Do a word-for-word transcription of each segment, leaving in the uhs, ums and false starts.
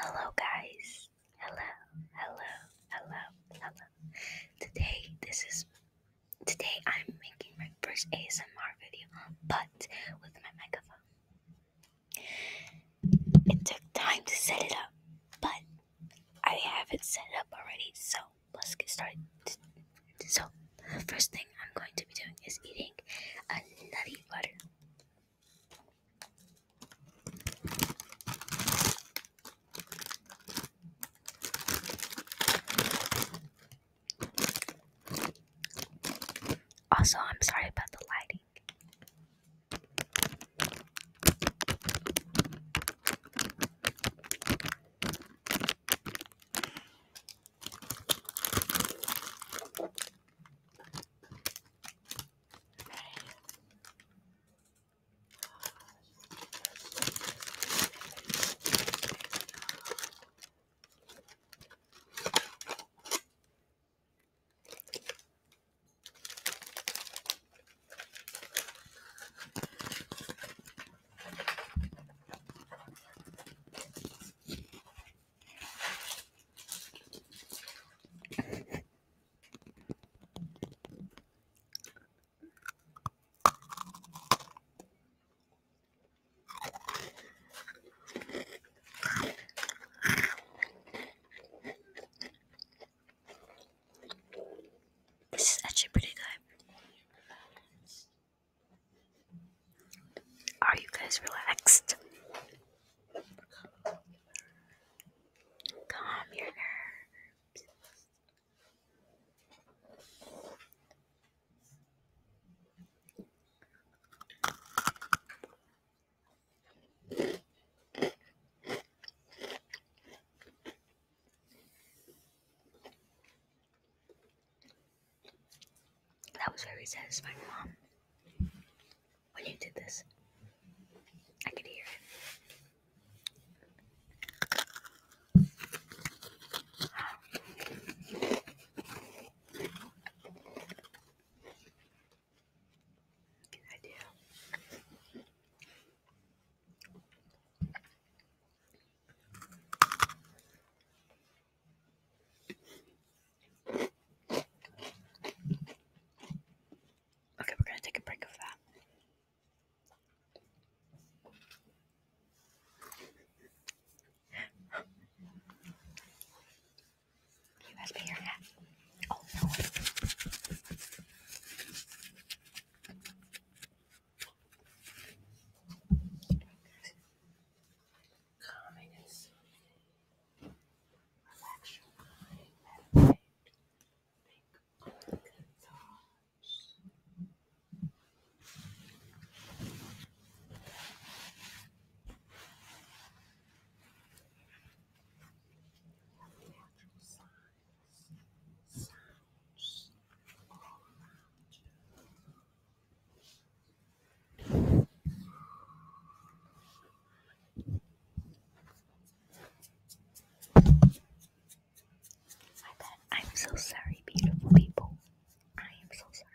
Hello guys, hello, hello, hello, hello. Today, this is, today I'm making my first A S M R video, but with my microphone. It took time to set it up, but I have it set up already, so let's get started. So, the first thing I'm going to be doing is eating a nutty butter. Also, I'm sorry about the lighting. Relaxed. Calm your nerves. That was very satisfying, Mom, when you did this. Oh no. So sorry, beautiful people. I am so sorry.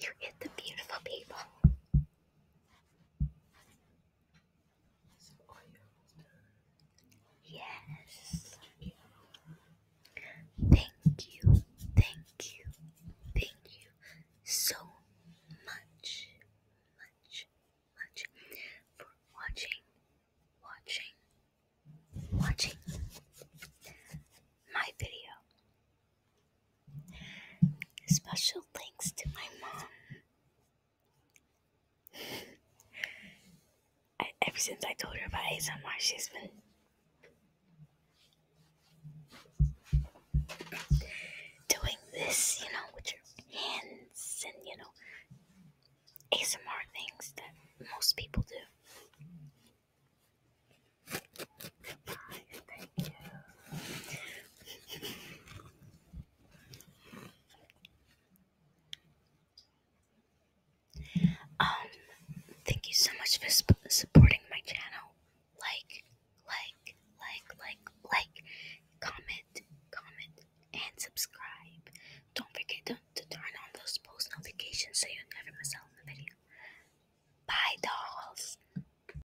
You get the beautiful people. Watching my video. Special thanks to my mom. I, ever since I told her about A S M R, she's been doing this, you know, with your hands and, you know, A S M R things that most people